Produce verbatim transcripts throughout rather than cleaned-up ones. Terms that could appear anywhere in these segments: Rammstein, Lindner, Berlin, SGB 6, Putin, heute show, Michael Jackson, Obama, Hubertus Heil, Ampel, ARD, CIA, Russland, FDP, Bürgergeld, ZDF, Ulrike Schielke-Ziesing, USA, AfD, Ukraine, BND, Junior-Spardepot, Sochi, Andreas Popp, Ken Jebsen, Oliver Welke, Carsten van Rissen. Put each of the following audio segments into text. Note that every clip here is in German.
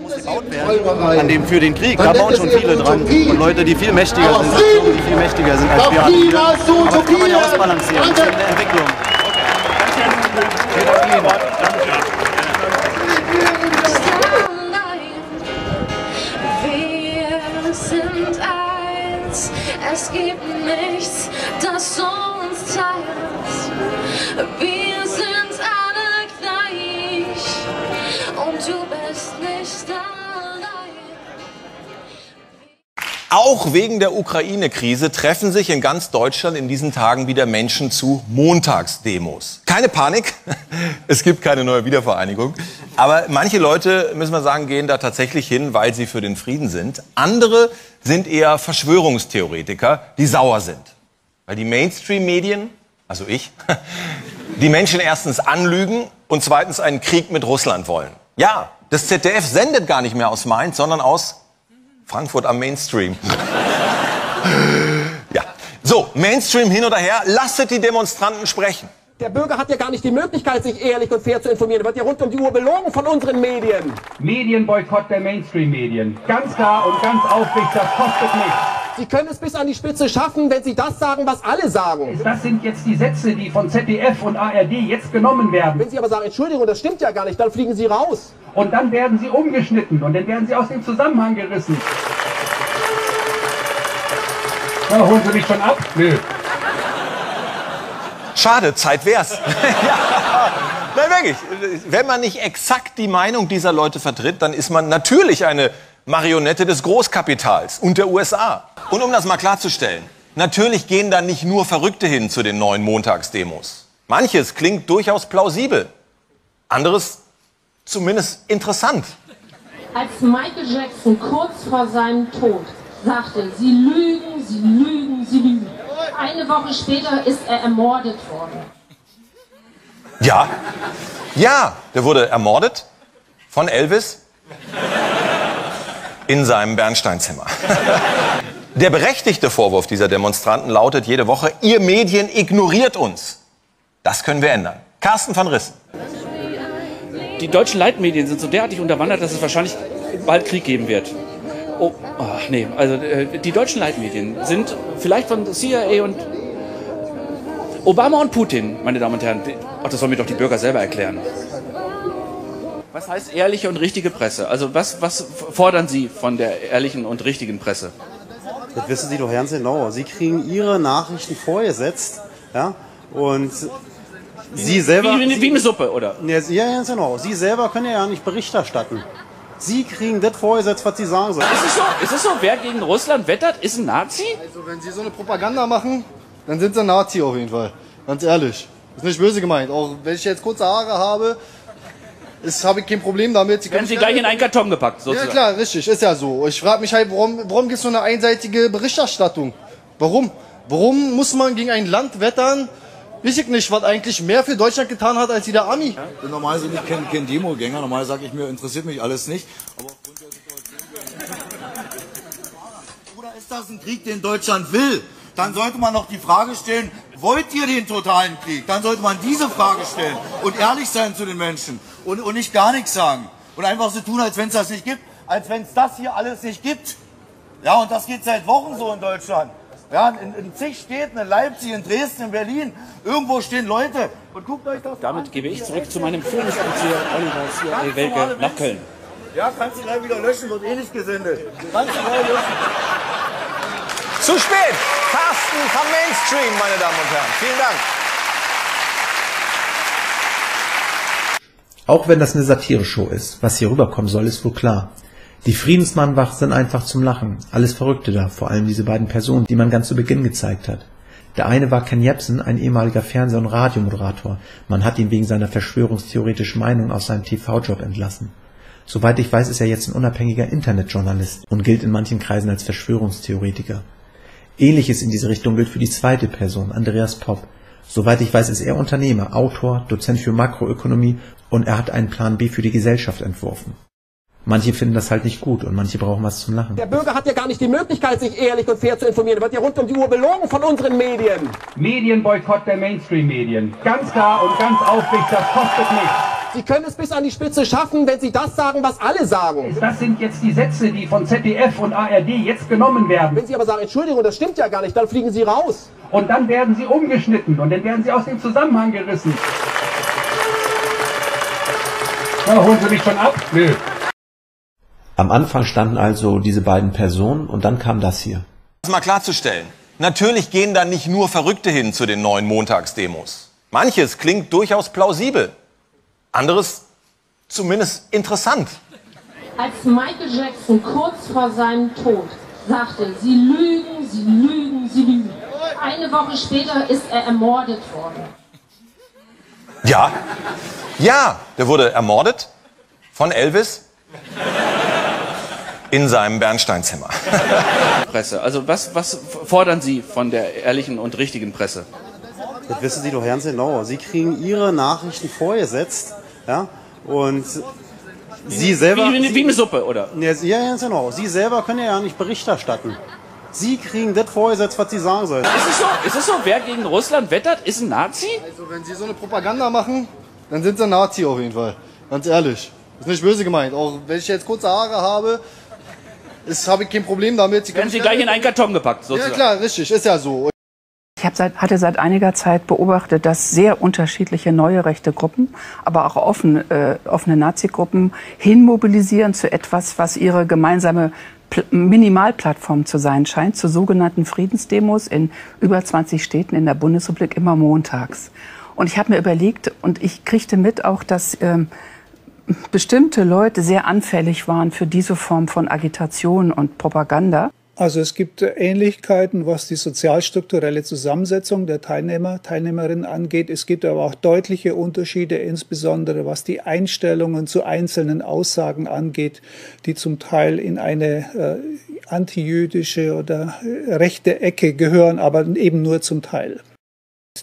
Muss gebaut werden, an dem für den Krieg, da bauen schon viele dran. Und Leute, die viel mächtiger sind, die viel mächtiger sind als wir. Aber das kann man ja ausbalancieren, das ist eine Entwicklung. Wir sind eins, es gibt nichts, das uns teilt. Wir sind alle gleich und du bist nicht allein. Auch wegen der Ukraine-Krise treffen sich in ganz Deutschland in diesen Tagen wieder Menschen zu Montagsdemos. Keine Panik, es gibt keine neue Wiedervereinigung. Aber manche Leute, müssen wir sagen, gehen da tatsächlich hin, weil sie für den Frieden sind. Andere sind eher Verschwörungstheoretiker, die sauer sind. Weil die Mainstream-Medien, also ich, die Menschen erstens anlügen und zweitens einen Krieg mit Russland wollen. Ja, das Z D F sendet gar nicht mehr aus Mainz, sondern aus Frankfurt am Mainstream. Ja. So, Mainstream hin oder her, lasset die Demonstranten sprechen. Der Bürger hat ja gar nicht die Möglichkeit, sich ehrlich und fair zu informieren. Er wird ja rund um die Uhr belogen von unseren Medien. Medienboykott der Mainstream-Medien. Ganz klar und ganz aufrichtig, das kostet nichts. Sie können es bis an die Spitze schaffen, wenn Sie das sagen, was alle sagen. Das sind jetzt die Sätze, die von Z D F und A R D jetzt genommen werden. Wenn Sie aber sagen, Entschuldigung, das stimmt ja gar nicht, dann fliegen Sie raus. Und dann werden Sie umgeschnitten und dann werden Sie aus dem Zusammenhang gerissen. Na, holen Sie mich schon ab? Nö. Schade, Zeit wär's. Ja. Nein, wirklich. Wenn man nicht exakt die Meinung dieser Leute vertritt, dann ist man natürlich eine Marionette des Großkapitals und der U S A. Und um das mal klarzustellen, natürlich gehen da nicht nur Verrückte hin zu den neuen Montagsdemos. Manches klingt durchaus plausibel, anderes zumindest interessant. Als Michael Jackson kurz vor seinem Tod sagte, sie lügen, sie lügen, sie lügen. Eine Woche später ist er ermordet worden. Ja, ja, der wurde ermordet von Elvis. In seinem Bernsteinzimmer. Der berechtigte Vorwurf dieser Demonstranten lautet jede Woche, ihr Medien ignoriert uns. Das können wir ändern. Carsten van Rissen. Die deutschen Leitmedien sind so derartig unterwandert, dass es wahrscheinlich bald Krieg geben wird. Oh, ach nee, also die deutschen Leitmedien sind vielleicht von C I A und Obama und Putin, meine Damen und Herren. Ach, das sollen mir doch die Bürger selber erklären. Was heißt ehrliche und richtige Presse? Also was, was fordern Sie von der ehrlichen und richtigen Presse? Das wissen Sie doch ganz genau. Sie kriegen Ihre Nachrichten vorgesetzt, ja, und wie, Sie selber... Wie, wie, wie eine Suppe, oder? Ja, ganz genau. Sie selber können ja nicht Bericht erstatten. Sie kriegen das vorgesetzt, was Sie sagen sollen. Ist es so, ist es so, wer gegen Russland wettert, ist ein Nazi? Also wenn Sie so eine Propaganda machen, dann sind Sie ein Nazi auf jeden Fall. Ganz ehrlich. Ist nicht böse gemeint. Auch wenn ich jetzt kurze Haare habe... Das habe ich kein Problem damit. Sie werden Sie gleich in einen Karton gepackt, sozusagen. Ja klar, richtig, ist ja so. Ich frage mich halt, warum, warum gibt es so eine einseitige Berichterstattung? Warum? Warum muss man gegen ein Land wettern? Weiß ich nicht, was eigentlich mehr für Deutschland getan hat, als jeder Ami. Ja? Bin normal sind ich kein, kein Demogänger, normal sage ich mir, interessiert mich alles nicht. Aber aufgrund der Situation... Oder ist das ein Krieg, den Deutschland will? Dann sollte man noch die Frage stellen, wollt ihr den totalen Krieg? Dann sollte man diese Frage stellen und ehrlich sein zu den Menschen und, und nicht gar nichts sagen. Und einfach so tun, als wenn es das nicht gibt, als wenn es das hier alles nicht gibt. Ja, und das geht seit Wochen so in Deutschland. Ja, in, in zig Städten, in Leipzig, in Dresden, in Berlin, irgendwo stehen Leute. Und guckt euch das Damit an. Gebe ich zurück zu meinem Führungsoffizier Oliver Welke nach Köln. Ja, kannst du gleich wieder löschen, wird eh nicht gesendet. Kannst du gleich löschen. Zu spät! Carsten vom Mainstream, meine Damen und Herren. Vielen Dank. Auch wenn das eine Satire-Show ist, was hier rüberkommen soll, ist wohl klar. Die Friedensmannwachen sind einfach zum Lachen. Alles Verrückte da, vor allem diese beiden Personen, die man ganz zu Beginn gezeigt hat. Der eine war Ken Jebsen, ein ehemaliger Fernseh- und Radiomoderator. Man hat ihn wegen seiner verschwörungstheoretischen Meinung aus seinem T V-Job entlassen. Soweit ich weiß, ist er jetzt ein unabhängiger Internetjournalist und gilt in manchen Kreisen als Verschwörungstheoretiker. Ähnliches in diese Richtung gilt für die zweite Person, Andreas Popp. Soweit ich weiß, ist er Unternehmer, Autor, Dozent für Makroökonomie und er hat einen Plan B für die Gesellschaft entworfen. Manche finden das halt nicht gut und manche brauchen was zum Lachen. Der Bürger hat ja gar nicht die Möglichkeit, sich ehrlich und fair zu informieren. Er wird ja rund um die Uhr belogen von unseren Medien. Medienboykott der Mainstream-Medien. Ganz klar und ganz aufrichtig, das kostet nichts. Sie können es bis an die Spitze schaffen, wenn Sie das sagen, was alle sagen. Das sind jetzt die Sätze, die von Z D F und A R D jetzt genommen werden. Wenn Sie aber sagen, Entschuldigung, das stimmt ja gar nicht, dann fliegen Sie raus. Und dann werden Sie umgeschnitten und dann werden Sie aus dem Zusammenhang gerissen. Ja, holen Sie mich schon ab? Nö. Am Anfang standen also diese beiden Personen und dann kam das hier. Das mal klarzustellen. Natürlich gehen da nicht nur Verrückte hin zu den neuen Montagsdemos. Manches klingt durchaus plausibel. Anderes zumindest interessant. Als Michael Jackson kurz vor seinem Tod sagte, sie lügen, sie lügen, sie lügen. Eine Woche später ist er ermordet worden. Ja, ja, der wurde ermordet von Elvis in seinem Bernsteinzimmer. Presse, also was, was fordern Sie von der ehrlichen und richtigen Presse? Das wissen Sie doch ganz genau. Sie kriegen Ihre Nachrichten vorgesetzt, ja, und Sie selber... Wie, wie, wie eine Suppe, oder? Ja, ganz genau. Sie selber können ja nicht Bericht erstatten. Sie kriegen das vorgesetzt, was Sie sagen sollen. Ist es so, ist es so, wer gegen Russland wettert, ist ein Nazi? Also, wenn Sie so eine Propaganda machen, dann sind Sie ein Nazi auf jeden Fall. Ganz ehrlich. Ist nicht böse gemeint. Auch wenn ich jetzt kurze Haare habe, habe ich kein Problem damit. Sie werden Sie gleich in einen Karton gepackt, sozusagen. Ja, klar, richtig. Ist ja so. Ich hab seit, hatte seit einiger Zeit beobachtet, dass sehr unterschiedliche neue rechte Gruppen, aber auch offen, äh, offene Nazi-Gruppen hinmobilisieren zu etwas, was ihre gemeinsame Pl- Minimalplattform zu sein scheint, zu sogenannten Friedensdemos in über zwanzig Städten in der Bundesrepublik immer montags. Und ich habe mir überlegt und ich kriegte mit auch, dass ähm, bestimmte Leute sehr anfällig waren für diese Form von Agitation und Propaganda. Also es gibt Ähnlichkeiten, was die sozialstrukturelle Zusammensetzung der Teilnehmer, Teilnehmerinnen angeht. Es gibt aber auch deutliche Unterschiede, insbesondere was die Einstellungen zu einzelnen Aussagen angeht, die zum Teil in eine äh, antijüdische oder rechte Ecke gehören, aber eben nur zum Teil.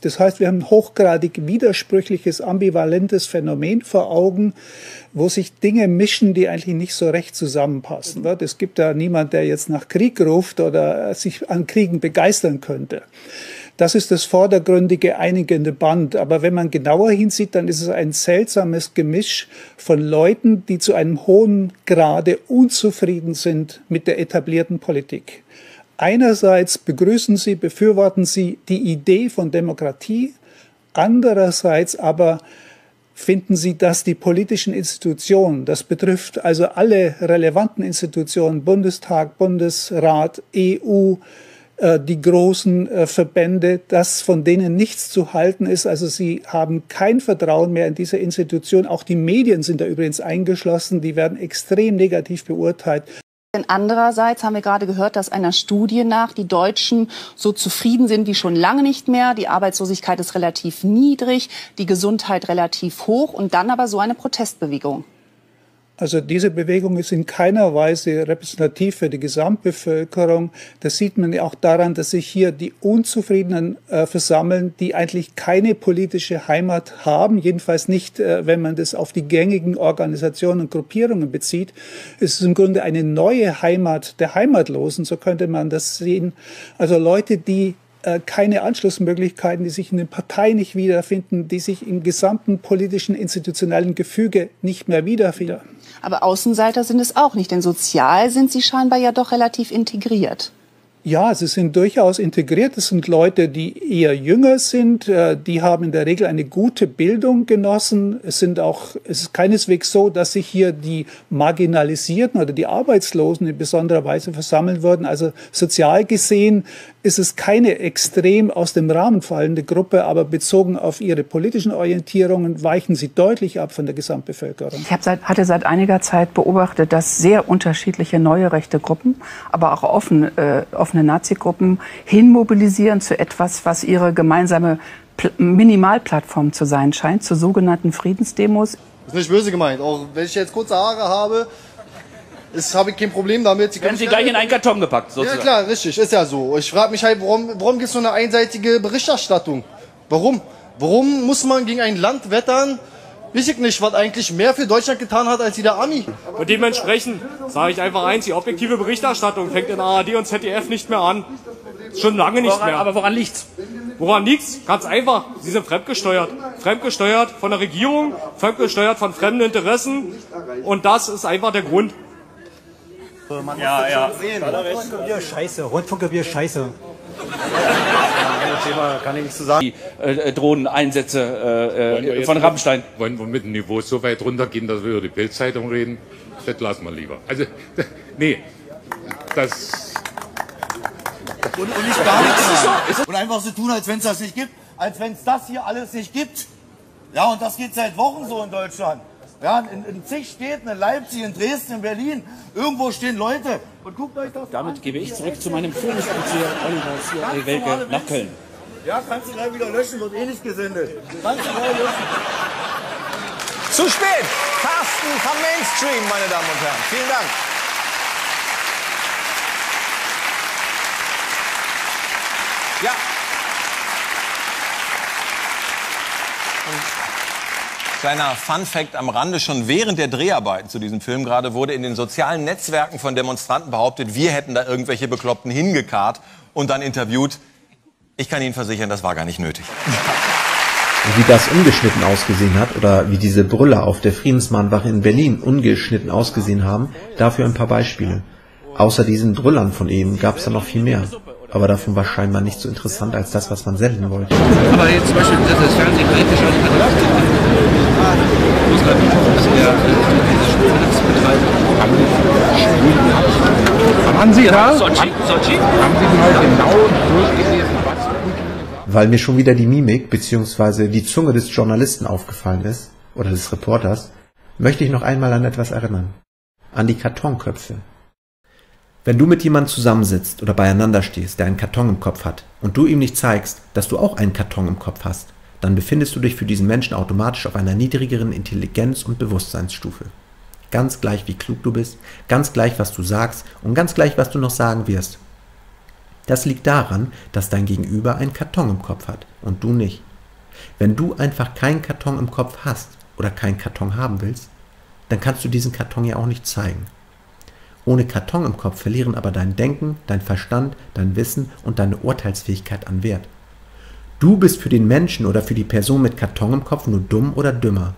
Das heißt, wir haben ein hochgradig widersprüchliches, ambivalentes Phänomen vor Augen, wo sich Dinge mischen, die eigentlich nicht so recht zusammenpassen. Es gibt da niemanden, der jetzt nach Krieg ruft oder sich an Kriegen begeistern könnte. Das ist das vordergründige, einigende Band. Aber wenn man genauer hinsieht, dann ist es ein seltsames Gemisch von Leuten, die zu einem hohen Grade unzufrieden sind mit der etablierten Politik. Einerseits begrüßen sie, befürworten sie die Idee von Demokratie, andererseits aber finden sie, dass die politischen Institutionen, das betrifft also alle relevanten Institutionen, Bundestag, Bundesrat, E U, äh, die großen äh, Verbände, dass von denen nichts zu halten ist. Also sie haben kein Vertrauen mehr in diese Institution. Auch die Medien sind da übrigens eingeschlossen, die werden extrem negativ beurteilt. Denn andererseits haben wir gerade gehört, dass einer Studie nach die Deutschen so zufrieden sind wie schon lange nicht mehr. Die Arbeitslosigkeit ist relativ niedrig, die Gesundheit relativ hoch und dann aber so eine Protestbewegung. Also diese Bewegung ist in keiner Weise repräsentativ für die Gesamtbevölkerung. Das sieht man ja auch daran, dass sich hier die Unzufriedenen äh, versammeln, die eigentlich keine politische Heimat haben. Jedenfalls nicht, äh, wenn man das auf die gängigen Organisationen und Gruppierungen bezieht. Es ist im Grunde eine neue Heimat der Heimatlosen, so könnte man das sehen. Also Leute, die äh, keine Anschlussmöglichkeiten, die sich in den Parteien nicht wiederfinden, die sich im gesamten politischen, institutionellen Gefüge nicht mehr wiederfinden. Aber Außenseiter sind es auch nicht, denn sozial sind sie scheinbar ja doch relativ integriert. Ja, sie sind durchaus integriert. Es sind Leute, die eher jünger sind, die haben in der Regel eine gute Bildung genossen. Es sind auch, es ist keineswegs so, dass sich hier die Marginalisierten oder die Arbeitslosen in besonderer Weise versammeln würden. Also sozial gesehen ist es keine extrem aus dem Rahmen fallende Gruppe, aber bezogen auf ihre politischen Orientierungen weichen sie deutlich ab von der Gesamtbevölkerung. Ich hab seit, hatte seit einiger Zeit beobachtet, dass sehr unterschiedliche neue rechte Gruppen, aber auch offen, äh, offene Nazi-Gruppen hinmobilisieren zu etwas, was ihre gemeinsame Pl- Minimalplattform zu sein scheint, zu sogenannten Friedensdemos. Das ist nicht böse gemeint. Auch wenn ich jetzt kurze Haare habe, habe ich kein Problem damit. Sie werden Sie gleich in einen Karton gepackt, sozusagen. Ja klar, richtig, ist ja so. Ich frage mich halt, warum, warum gibt es so eine einseitige Berichterstattung? Warum? Warum muss man gegen ein Land wettern? Weiß ich nicht, was eigentlich mehr für Deutschland getan hat als jeder Ami. Und dementsprechend sage ich einfach eins, die objektive Berichterstattung fängt in A R D und Z D F nicht mehr an. Schon lange nicht mehr. Aber woran liegt's? Woran liegt's? Ganz einfach, sie sind fremdgesteuert. fremdgesteuert von der Regierung, fremdgesteuert von fremden Interessen, und das ist einfach der Grund. Man ja, muss ja. Sehen. Rundfunkgebühr scheiße, Rundfunkgebühr scheiße. Thema kann ich nicht so sagen. Die äh, Drohneneinsätze äh, von Rammstein. Wollen wir mit dem Niveau so weit runtergehen, dass wir über die Bild-Zeitung reden? Das lassen wir lieber. Also, nee, das... Und, und nicht gar nichts. Und einfach so tun, als wenn es das nicht gibt. Als wenn es das hier alles nicht gibt. Ja, und das geht seit Wochen so in Deutschland. Ja, in, in zig Städten, in Leipzig, in Dresden, in Berlin, irgendwo stehen Leute. Und guckt euch das Damit an. Gebe ich zurück zu meinem Führungsoffizier Oliver Welke nach Köln. Ja, kannst du gleich wieder löschen, wird eh nicht gesendet. Kannst du gleich löschen. Zu spät! Carsten vom Mainstream, meine Damen und Herren. Vielen Dank. Ja. Und kleiner Fun-Fact am Rande, schon während der Dreharbeiten zu diesem Film gerade wurde in den sozialen Netzwerken von Demonstranten behauptet, wir hätten da irgendwelche Bekloppten hingekarrt und dann interviewt. Ich kann Ihnen versichern, das war gar nicht nötig. Wie das ungeschnitten ausgesehen hat oder wie diese Brüller auf der Friedensmahnwache in Berlin ungeschnitten ausgesehen haben, dafür ein paar Beispiele. Außer diesen Brüllern von eben gab es da noch viel mehr. Aber davon war scheinbar nicht so interessant als das, was man senden wollte. Aber jetzt zum Beispiel das Fernsehen kritisch an. Ich muss gerade hoffen, dass er diese Schwulennetzbetreiber haben die Schwulen abgeschlossen. Haben Sie da? Sochi? Sochi? Haben Sie mal genau durchgelesen, was gut. Weil mir schon wieder die Mimik bzw. die Zunge des Journalisten aufgefallen ist, oder des Reporters, möchte ich noch einmal an etwas erinnern. An die Kartonköpfe. Wenn du mit jemandem zusammensitzt oder beieinander stehst, der einen Karton im Kopf hat, und du ihm nicht zeigst, dass du auch einen Karton im Kopf hast, dann befindest du dich für diesen Menschen automatisch auf einer niedrigeren Intelligenz- und Bewusstseinsstufe. Ganz gleich, wie klug du bist, ganz gleich, was du sagst und ganz gleich, was du noch sagen wirst. Das liegt daran, dass dein Gegenüber einen Karton im Kopf hat und du nicht. Wenn du einfach keinen Karton im Kopf hast oder keinen Karton haben willst, dann kannst du diesen Karton ja auch nicht zeigen. Ohne Karton im Kopf verlieren aber dein Denken, dein Verstand, dein Wissen und deine Urteilsfähigkeit an Wert. Du bist für den Menschen oder für die Person mit Karton im Kopf nur dumm oder dümmer.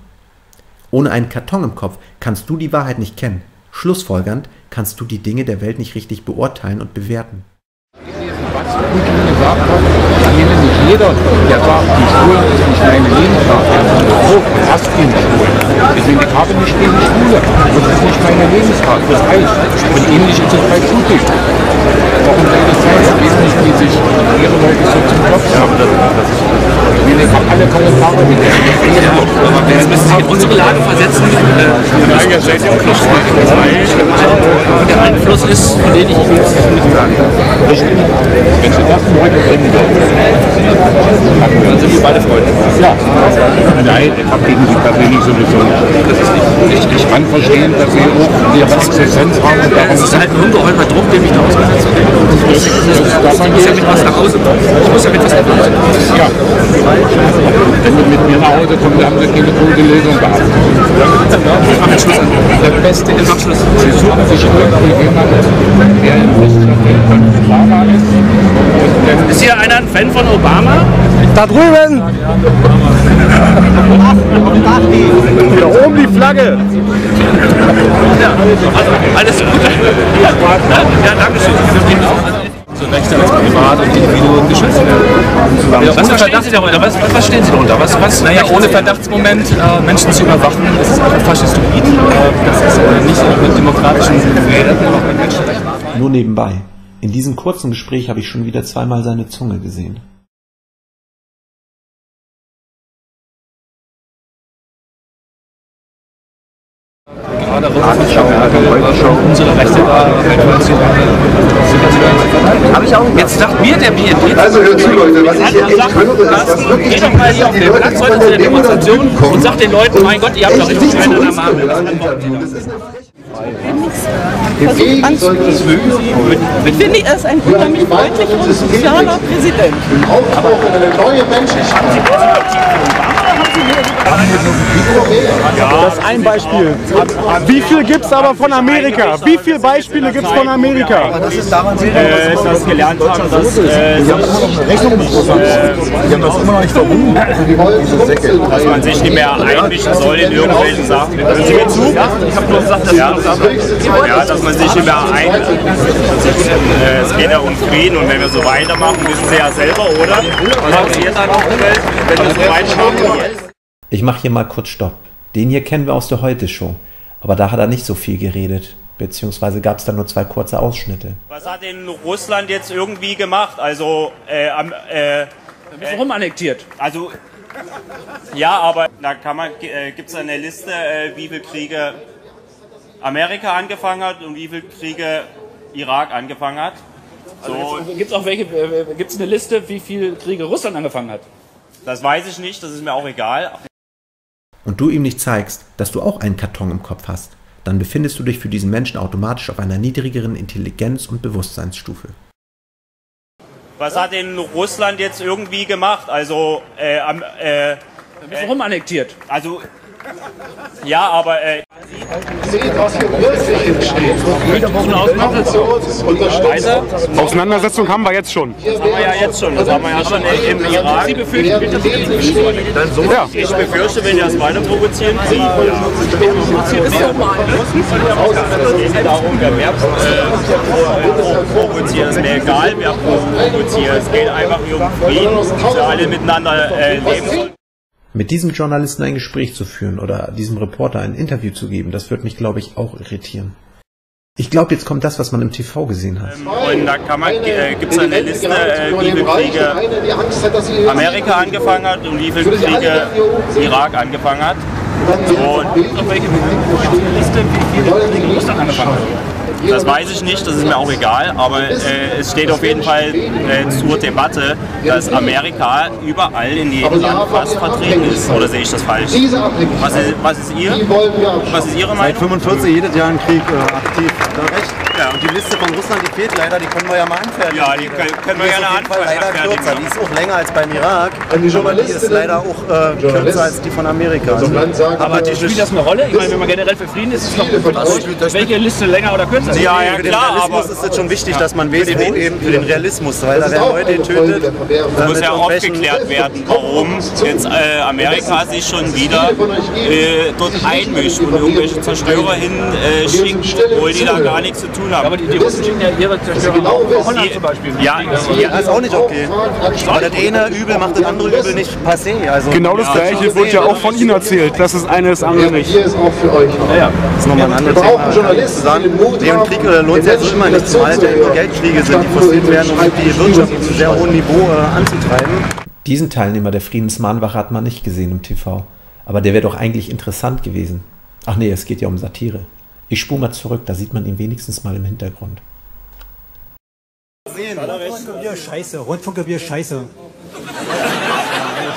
Ohne einen Karton im Kopf kannst du die Wahrheit nicht kennen. Schlussfolgernd kannst du die Dinge der Welt nicht richtig beurteilen und bewerten. Was Putin gesagt hat, kann nicht jeder, der sagt, die Schwulen ist nicht meine Lebenssache. Er hasst ihn Schwulen. Deswegen, ich habe nicht gegen die Schwule. Das ist nicht meine Lebenssache. Das heißt, und ähnlich ist es bei Putin. Warum soll das sein? Ich weiß nicht, wie sich ihre Leute so zum Kopf schaffen. Ich habe alle Kommentare mit der Jetzt müssen Sie in unsere Lage versetzen. Der Einfluss ist, von dem ich jetzt nicht sagen kann. Wenn Sie das heute bringen würden, dann sind Sie beide Freunde. Ja. Nein, ich habe gegen Sie persönlich sowieso nicht. Das ist nicht richtig. Ich kann verstehen, dass Sie auch Ihre Existenz haben. Und darum das ist halt ein ungeheurer Druck, dem ich da ausgesetzt bin. Ich muss ja mit was nach Hause kommen. Ich muss ja mit was nach Hause kommen. Ja. Wenn Sie mit mir nach Hause kommen, dann haben Sie keine gute Lösung gehabt. Ich mache Schluss an. Der Beste ist Abschluss. Sie suchen sich irgendwie jemanden, der in Wissenschaft von Obama ist. Ist hier einer ein Fan von Obama? Da drüben! Da oben die Flagge! Ja, also alles Gute. Ja, danke schön. So Rechte als Privat- und Individuen geschützt werden. Ja, was verstehen Sie darunter? Was, was verstehen Sie darunter? Was, was naja, ohne Verdachtsmoment äh, Menschen zu überwachen, das ist einfach faschistoid. Das ist äh, nicht nur mit demokratischen Werten, auch mit Menschenrechten. Nur nebenbei. In diesem kurzen Gespräch habe ich schon wieder zweimal seine Zunge gesehen. Gerade Heute Show, Heute Show, unsere Rechte da, habe ich auch gemacht. Jetzt sagt mir der B N D. Also hört zu, Leute, was ich hier echt höre, ist, dass wirklich die Leute von der Demonstration kommen und sagt den Leuten, mein Gott, ihr habt doch richtig keine Ahnung. Versucht anzugehen. Ich finde, er ist ein unheimlich freundlicher und sozialer Präsident. Aber neue Menschen. Das ist ein Beispiel. Wie viel gibt es aber von Amerika? Wie viele Beispiele gibt es von Amerika? Aber das ist daran, äh, dass das gelernt haben, dass äh, die haben das immer noch Rechnung mit Russland. Die haben das immer noch nicht verbunden. Also die wollen diese Säcke. Dass man sich nicht mehr einmischen soll in irgendwelchen Sachen. Hören Sie mir zu? Ich habe nur gesagt, dass ja, dass man sich nicht mehr einmischen. Äh, es geht ja um Frieden und wenn wir so weitermachen, wissen Sie ja selber, oder? Was passiert dann auf der Welt, wenn wir so weitermachen? Ich mache hier mal kurz Stopp. Den hier kennen wir aus der Heute Show. Aber da hat er nicht so viel geredet. Beziehungsweise gab es da nur zwei kurze Ausschnitte. Was hat denn Russland jetzt irgendwie gemacht? Also, äh, äh, äh rumannektiert. Also, ja, aber da kann man, äh, gibt es eine Liste, äh, wie viele Kriege Amerika angefangen hat und wie viele Kriege Irak angefangen hat. So. Also gibt es auch welche, äh, gibt's eine Liste, wie viele Kriege Russland angefangen hat? Das weiß ich nicht, das ist mir auch egal. Und du ihm nicht zeigst, dass du auch einen Karton im Kopf hast, dann befindest du dich für diesen Menschen automatisch auf einer niedrigeren Intelligenz- und Bewusstseinsstufe. Was hat denn Russland jetzt irgendwie gemacht? Also, äh, äh, äh rumannektiert. Also, ja, aber, äh... Seht, was hier wirklich entsteht. Auseinandersetzung haben wir jetzt schon. Das haben wir ja jetzt schon. Das haben wir ja schon im Irak. Sie befürchten, wenn das jetzt nicht. Ich befürchte, wenn wir das weiter provozieren, Sie provozieren mehr. Es geht darum, wer mehr provoziert. Es ist mir egal, wer provoziert. Es geht einfach um Frieden, dass wir alle miteinander leben sollen. Mit diesem Journalisten ein Gespräch zu führen oder diesem Reporter ein Interview zu geben, das wird mich, glaube ich, auch irritieren. Ich glaube, jetzt kommt das, was man im T V gesehen hat. Und da kann man, äh, gibt es eine Liste, äh, wie viele Kriege Amerika angefangen hat und wie viele Kriege Irak angefangen hat. Und auf welche Liste, wie viele Kriege Russland angefangen hat. Das weiß ich nicht, das ist mir auch egal, aber äh, es steht auf jeden Fall äh, zur Debatte, dass Amerika überall in jedem Land fast vertreten ist. Oder sehe ich das falsch? Was ist, was ist ihr? Was ist Ihre Meinung? Seit fünfundvierzig jedes Jahr ein Krieg äh, aktiv. Ja, und die Liste von Russland, die fehlt leider, die können wir ja mal anfertigen. Ja, die können, können wir gerne anfertigen. Leider kürzer, die ist auch länger als beim Irak. Und die Journalistin ist leider auch äh, kürzer als die von Amerika. Also, aber die spielt das eine Rolle? Ich meine, wenn man generell für Frieden ist, ist es doch gut. Also, welche Liste länger oder kürzer? Ja, ja, für den klar, Realismus aber ist es schon wichtig, dass man wählt, wo eben für den Realismus, weil da werden Leute tötet. Das muss ja aufgeklärt werden, warum jetzt äh, Amerika sich schon wieder äh, dort einmischt und irgendwelche Zerstörer hinschickt, äh, obwohl die da gar nichts zu tun haben. Aber die, die Russen schicken ja ihre Zerstörer genau auch Holland zum Beispiel. Ja, ja, das ist auch nicht okay. Aber das eine Übel macht das andere Übel nicht passé. Also genau das ja, gleiche das wird ja auch von Ihnen erzählt, dass es eine ist, andere nicht. Hier ist auch für euch. Ja, das ist nochmal ein anderes Thema. Krieg oder lohnt sich also immer nicht, zumal die Geldkriege sind, die forciert werden, um die Wirtschaft zu sehr hohem Niveau äh, anzutreiben. Diesen Teilnehmer der Friedensmahnwache hat man nicht gesehen im T V. Aber der wäre doch eigentlich interessant gewesen. Ach nee, es geht ja um Satire. Ich spule mal zurück, da sieht man ihn wenigstens mal im Hintergrund. Rundfunkgebühr scheiße, Rundfunkgebühr scheiße.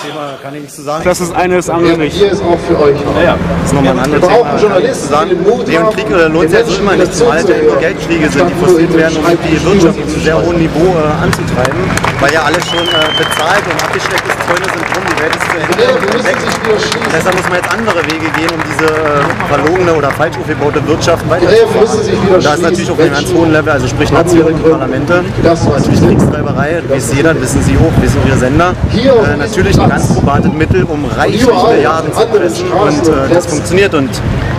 Thema, kann ich nicht so sagen. Das ist eine, das andere nicht. Hier ist auch für euch. Naja, das ist nochmal ein anderes Thema. Journalisten sagen, den Krieg oder lohnt sich also immer nicht, zumal die Geldkriege sind, die forciert werden, um die Wirtschaft zu sehr hohem Niveau äh, anzutreiben, weil ja alles schon äh, bezahlt und abgestecktes Zäune sind drum, die Welt ist zu Ende. Deshalb muss man jetzt andere Wege gehen, um diese äh, verlogene oder falsch aufgebaute Wirtschaft weiterzuführen. Da ist natürlich auf einem ganz hohen Level, also sprich nationale Parlamente, natürlich Kriegstreiberei, wie es jeder, wissen Sie auch, wissen wir Sender. Äh, natürlich ein ganz probates Mittel, um reiche Milliarden zu pressen und äh, das funktioniert und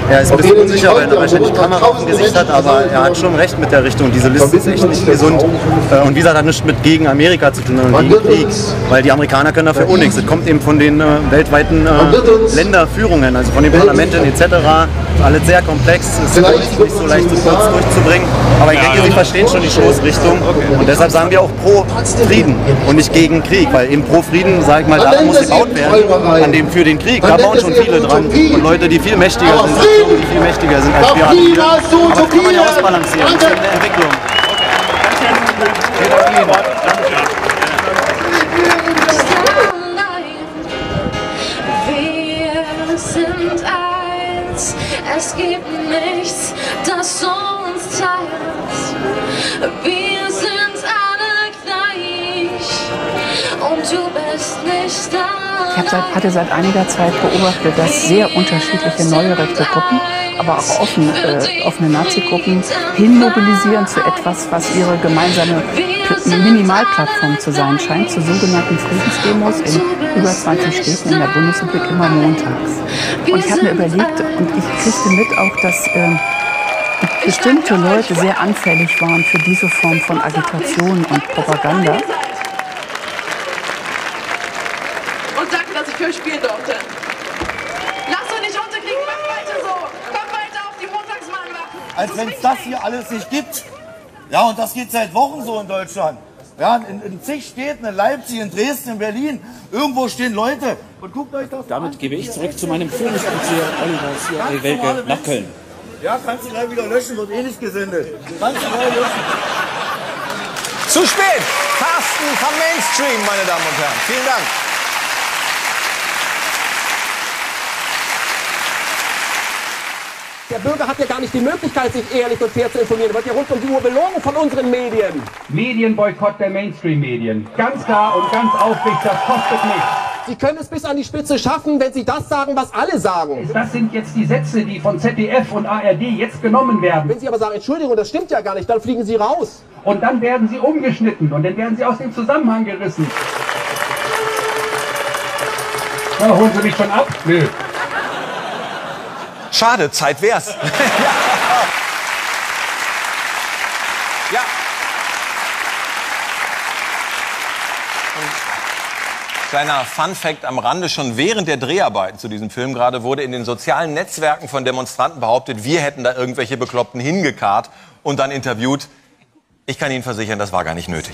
er ist ein bisschen unsicher, weil er wahrscheinlich die Kamera auf dem Gesicht hat, aber er hat schon recht mit der Richtung. Diese Liste ist echt nicht gesund äh, und wie gesagt, hat nichts mit gegen Amerika zu tun, sondern gegen Krieg, weil die Amerikaner können dafür auch nichts. Es kommt eben von den äh, weltweiten äh, Länderführungen, also von den Parlamenten et cetera. Alles sehr komplex, es ist nicht so leicht zu kurz durchzubringen, aber ich denke, Sie verstehen schon die Stoßrichtung und deshalb sagen wir auch pro Frieden und nicht gegen Krieg, weil eben pro Frieden, sag ich mal, da muss gebaut werden, an dem für den Krieg, da bauen schon viele dran und Leute, die viel mächtiger sind, die viel mächtiger sind als wir alle, aber das kann man ja ausbalancieren, das ist eine Entwicklung. Es gibt nichts, das uns teilt. Wir sind alle gleich und du bist nicht da. Ich hab seit, hatte seit einiger Zeit beobachtet, dass sehr unterschiedliche neue rechte Gruppen, aber auch offene, äh, offene Nazi-Gruppen hinmobilisieren zu etwas, was ihre gemeinsame Minimalplattform zu sein scheint, zu sogenannten Friedensdemos in über zwanzig Städten in der Bundesrepublik immer montags. Und ich habe mir überlegt, und ich kriegte mit auch, dass äh, bestimmte Leute sehr anfällig waren für diese Form von Agitation und Propaganda. Und danke, dass ich für euch spielen durfte. Lasst euch nicht unterkriegen, macht weiter so. Kommt weiter auf die Montagsmahnwachen. Als wenn es das hier alles nicht gibt. Ja, und das geht seit Wochen so in Deutschland. Ja, in, in zig Städten, in Leipzig, in Dresden, in Berlin, irgendwo stehen Leute. Und guckt euch das Damit an. Gebe ich zurück zu meinem Führungsoffizier Oliver Welke nach Köln. Ja, kannst du gleich wieder löschen, wird eh nicht gesendet. Kannst du gleich löschen. Zu spät! Carsten vom Mainstream, meine Damen und Herren. Vielen Dank. Der Bürger hat ja gar nicht die Möglichkeit, sich ehrlich und fair zu informieren. Er wird ja rund um die Uhr belogen von unseren Medien. Medienboykott der Mainstream-Medien. Ganz klar und ganz aufrichtig, das kostet nichts. Sie können es bis an die Spitze schaffen, wenn Sie das sagen, was alle sagen. Das sind jetzt die Sätze, die von Z D F und A R D jetzt genommen werden. Wenn Sie aber sagen, Entschuldigung, das stimmt ja gar nicht, dann fliegen Sie raus. Und dann werden Sie umgeschnitten und dann werden Sie aus dem Zusammenhang gerissen. Ja, holen Sie mich schon ab? Nö. Schade, Zeit wär's. Ja. Kleiner Fun-Fact am Rande, schon während der Dreharbeiten zu diesem Film gerade wurde in den sozialen Netzwerken von Demonstranten behauptet, wir hätten da irgendwelche Bekloppten hingekarrt und dann interviewt. Ich kann Ihnen versichern, das war gar nicht nötig.